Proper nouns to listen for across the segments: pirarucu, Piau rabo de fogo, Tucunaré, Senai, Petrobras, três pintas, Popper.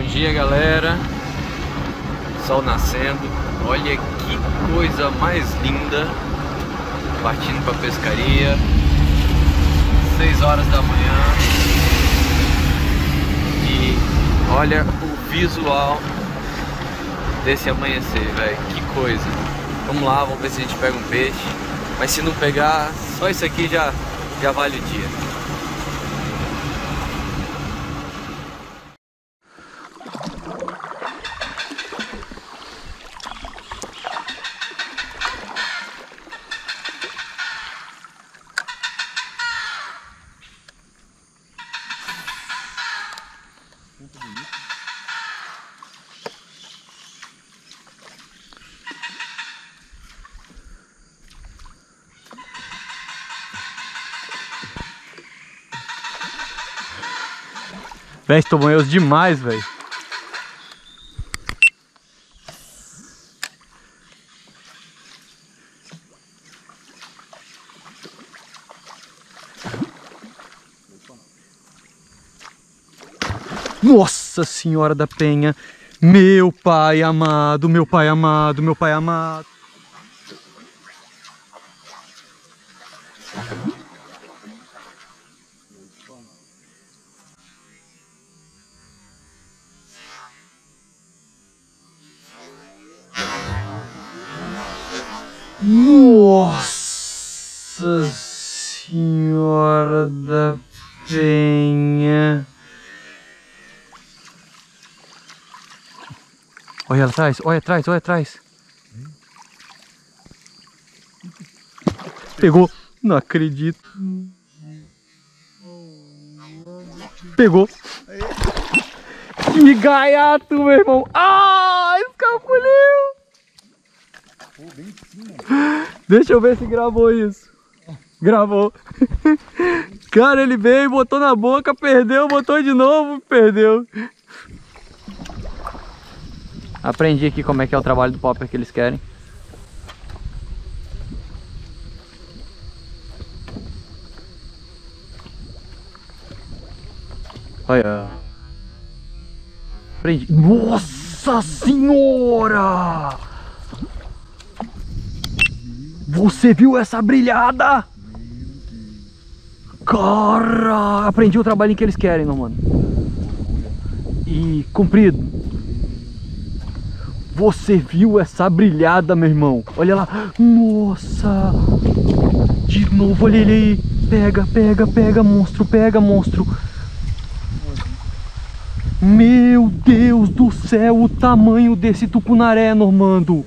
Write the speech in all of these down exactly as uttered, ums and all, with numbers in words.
Bom dia, galera. Sol nascendo. Olha que coisa mais linda. Partindo pra pescaria. seis horas da manhã. E olha o visual desse amanhecer, velho. Que coisa. Vamos lá, vamos ver se a gente pega um peixe. Mas se não pegar, só isso aqui já, já vale o dia. Véi, estou banhoso demais, velho. Nossa Senhora da Penha. Meu pai amado, meu pai amado, meu pai amado. Nossa Senhora da Penha. Olha ela atrás, olha atrás, olha atrás. Pegou, não acredito. Pegou. Que gaiato, meu irmão. Ah, escapuliu. Deixa eu ver se gravou isso. Gravou. Cara, ele veio, botou na boca, perdeu, botou de novo, perdeu. Aprendi aqui como é que é o trabalho do popper que eles querem. Olha. Aprendi. Nossa Senhora! Você viu essa brilhada? Cara, aprendi o trabalhinho que eles querem, não, mano. E comprido. Você viu essa brilhada, meu irmão? Olha lá. Nossa. De novo, olha ele aí. Pega, pega, pega, monstro. Pega, monstro. Meu Deus do céu, o tamanho desse tucunaré, Normando.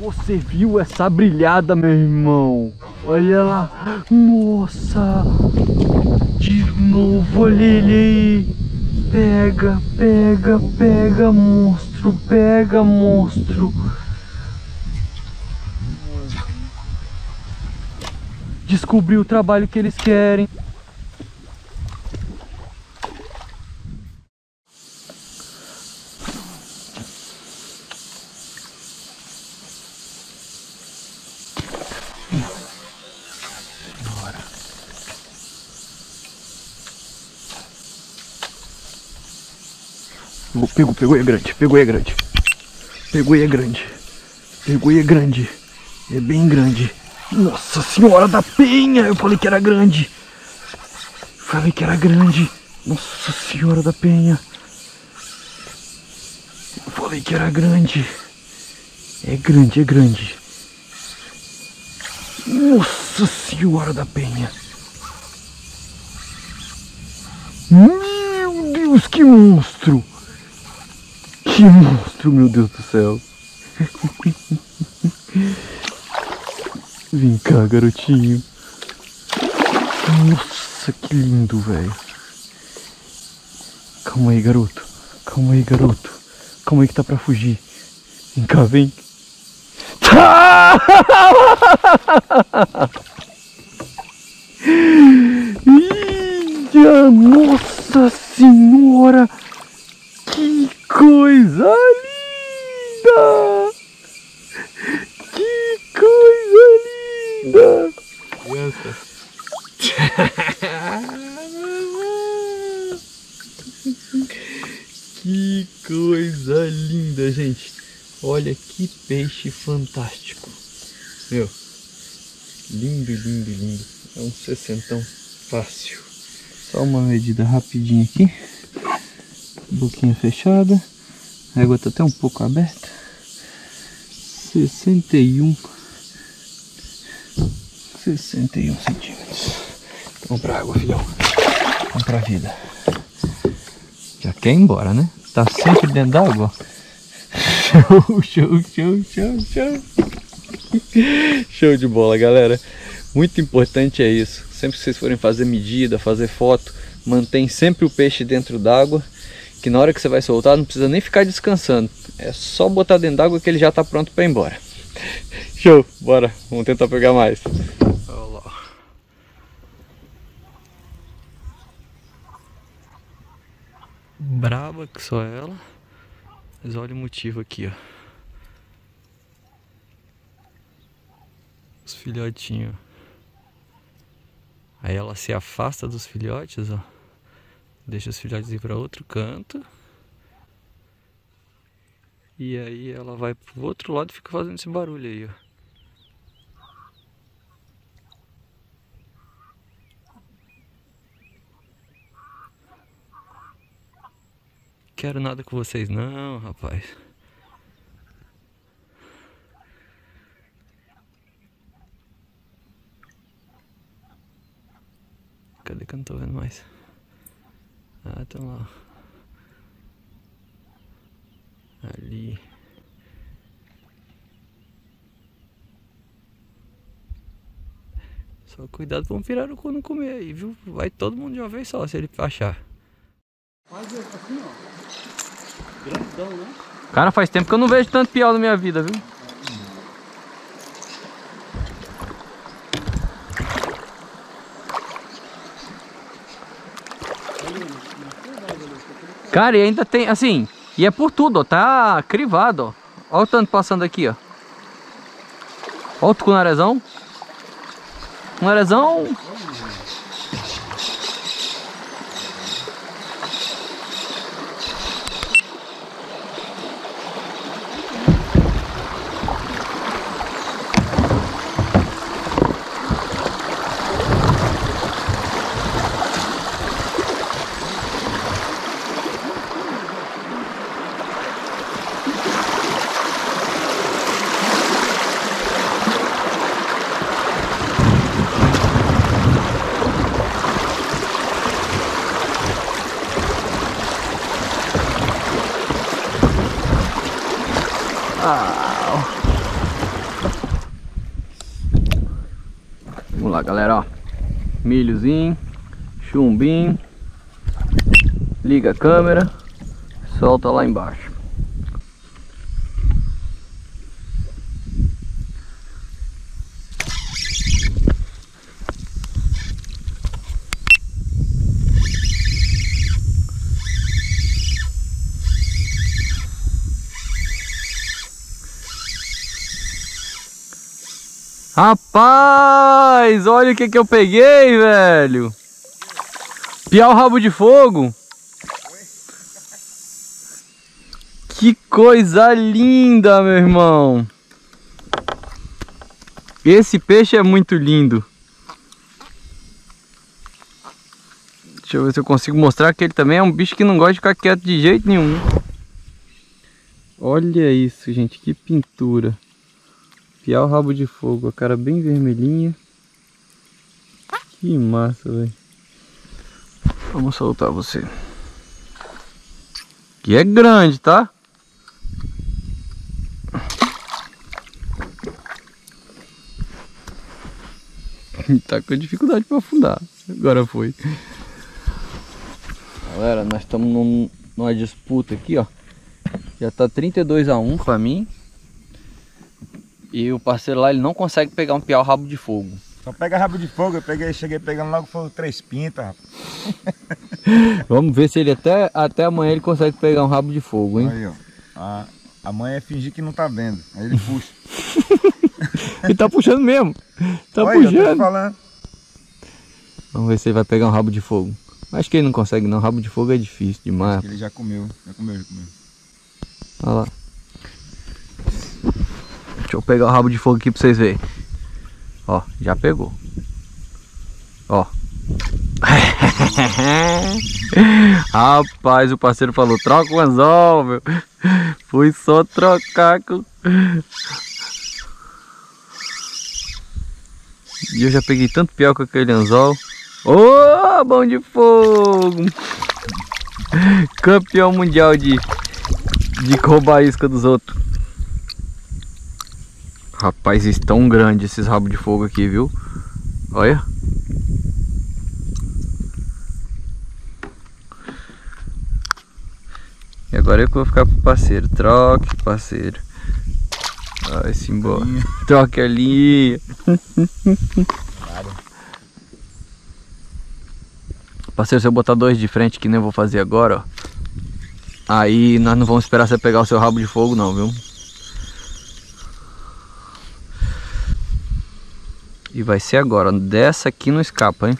Você viu essa brilhada, meu irmão? Olha lá. Nossa. De novo, olha ele aí. Pega, pega, pega, monstro. Pega, monstro. Descobri o trabalho que eles querem. Pegou, pegou, é grande, pegou, é grande. Pegou, é grande. Pegou, é grande. É bem grande. Nossa Senhora da Penha! Eu falei que era grande. Falei que era grande. Nossa Senhora da Penha. Eu falei que era grande. É grande, é grande. Nossa Senhora da Penha. Meu Deus, que monstro! Que monstro, meu Deus do céu. Vem cá, garotinho. Nossa, que lindo, velho. Calma aí, garoto. Calma aí, garoto. Calma aí que tá pra fugir. Vem cá, vem. Nossa Senhora. Que coisa linda! Que coisa linda! Criança! Que coisa linda, gente. Olha que peixe fantástico. Meu, lindo, lindo, lindo. É um sessentão fácil. Só uma medida rapidinha aqui. Boquinha fechada. A água tá até um pouco aberta. sessenta e um centímetros. Vamos pra água, filhão. Vamos pra vida. Já quer ir embora, né? Tá sempre dentro d'água. Show, show, show, show, show. Show de bola, galera. Muito importante é isso. Sempre que vocês forem fazer medida, fazer foto, mantém sempre o peixe dentro d'água. Que na hora que você vai soltar, não precisa nem ficar descansando. É só botar dentro d'água que ele já tá pronto pra ir embora. Show, bora. Vamos tentar pegar mais. Olha lá. Braba que só ela. Mas olha o motivo aqui, ó. Os filhotinhos. Aí ela se afasta dos filhotes, ó. Deixa os filhotes ir para outro canto. E aí ela vai pro outro lado e fica fazendo esse barulho aí, ó. Quero nada com vocês não, rapaz. Cadê que eu não tô vendo mais? Ah, estão lá. Ali. Só cuidado pra um pirarucu não comer aí, viu? Vai todo mundo de uma vez só, se ele achar. Quase assim, ó. Grandão, né? Cara, faz tempo que eu não vejo tanto piau na minha vida, viu? Cara, e ainda tem, assim, e é por tudo, ó, tá crivado, ó. Olha o tanto passando aqui, ó. Olha o tucunarezão. Tucunarezão. Vamos lá, galera, ó. Milhozinho, chumbinho. Liga a câmera, solta lá embaixo. Rapaz, olha o que que eu peguei, velho. Piau rabo de fogo. Que coisa linda, meu irmão. Esse peixe é muito lindo. Deixa eu ver se eu consigo mostrar que ele também é um bicho que não gosta de ficar quieto de jeito nenhum. Olha isso, gente, que pintura. Piau rabo de fogo, a cara bem vermelhinha. Que massa, velho. Vamos soltar você. Que é grande, tá? Tá com dificuldade pra afundar. Agora foi. Galera, nós estamos num, numa disputa aqui, ó. Já tá trinta e dois a um pra mim. E o parceiro lá, ele não consegue pegar um piau rabo de fogo. Só pega rabo de fogo, eu peguei, cheguei pegando logo fogo três pintas, rapaz. Vamos ver se ele até, até amanhã ele consegue pegar um rabo de fogo, hein? Aí, ó. A, a mãe é fingir que não tá vendo. Aí ele puxa. Ele tá puxando mesmo. Tá. Olha, puxando. Eu tô falando. Vamos ver se ele vai pegar um rabo de fogo. Acho que ele não consegue não, rabo de fogo é difícil demais. Acho que ele já comeu, já comeu, já comeu. Olha lá. Deixa eu pegar o rabo de fogo aqui pra vocês verem. Ó, já pegou. Ó. Rapaz, o parceiro falou, troca o anzol, meu. Fui só trocar com... E eu já peguei tanto piau com aquele anzol. Ô, oh, bom de fogo! Campeão mundial de, de roubar a isca dos outros. Rapaz, estão grandes esses rabos de fogo aqui, viu? Olha. E agora eu que vou ficar pro parceiro. Troque, parceiro. Vai se embora. Troque a linha. Parceiro, se eu botar dois de frente, que nem eu vou fazer agora, ó, aí nós não vamos esperar você pegar o seu rabo de fogo não, viu? E vai ser agora, ó, dessa aqui não escapa, hein?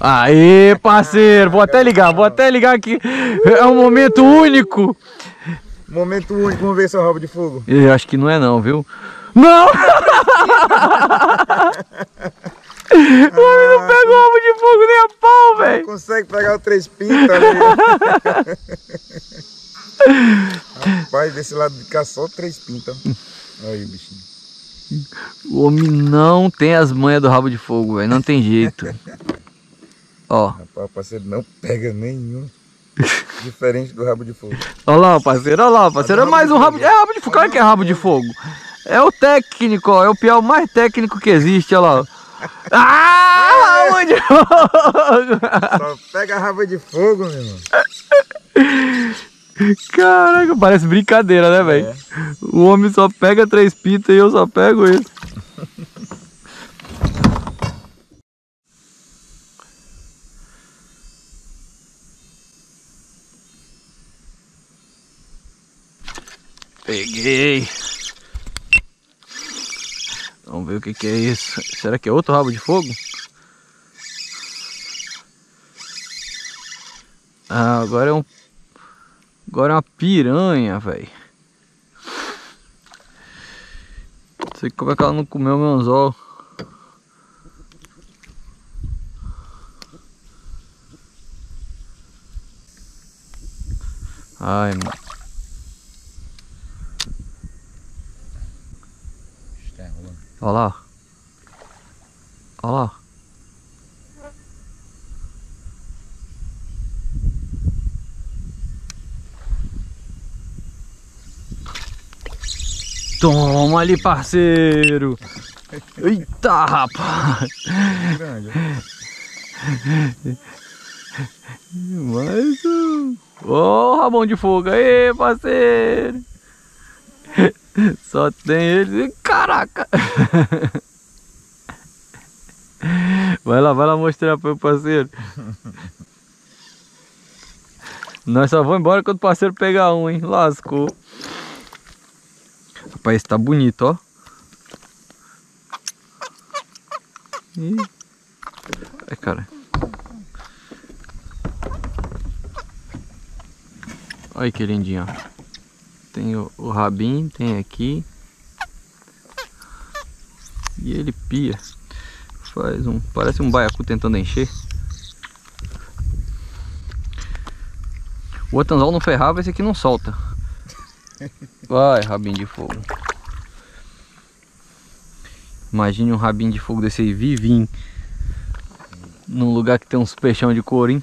Aê, parceiro, vou até ligar, vou até ligar aqui. É um momento único. Momento único, vamos ver seu rabo de fogo. Eu acho que não é não, viu? Não! O homem ah, não pega o rabo de fogo nem a pau, velho. Não consegue pegar o três pintas ali. Rapaz, desse lado de cá só três pintas. Olha aí o bichinho. O homem não tem as manhas do rabo de fogo, velho. Não tem jeito. Ó. Rapaz, o parceiro não pega nenhum. Diferente do rabo de fogo. Olha lá, parceiro, olha lá, parceiro. É mais um rabo de fogo. É rabo de fogo. Olha que é rabo de fogo. É o técnico, ó. É o piau mais técnico que existe, olha lá. Ah, rabo de fogo! Só pega a rabo de fogo, meu irmão. Caraca, parece brincadeira, né, velho? É. O homem só pega três pintas e eu só pego isso. Peguei! Vamos ver o que que é isso. Será que é outro rabo de fogo? Ah, agora é um... Agora é uma piranha, velho. Não sei como é que ela não comeu meu anzol. Ai, mano. Olha lá, olha lá. Toma ali, parceiro. Eita, rapaz. Mais um. Ó, rabão de fogo aí, parceiro. Só tem ele. Caraca! Vai lá, vai lá mostrar pro parceiro. Nós só vamos embora quando o parceiro pegar um, hein? Lascou. Rapaz, esse tá bonito, ó. Ih. Ai, cara. Olha que lindinho, ó. Tem o, o rabinho, tem aqui. E ele pia. Faz um, parece um baiacu tentando encher. O outro anzol não ferrava, esse aqui não solta. Vai, rabinho de fogo. Imagine um rabinho de fogo desse aí vivinho. Num lugar que tem uns peixão de couro, hein?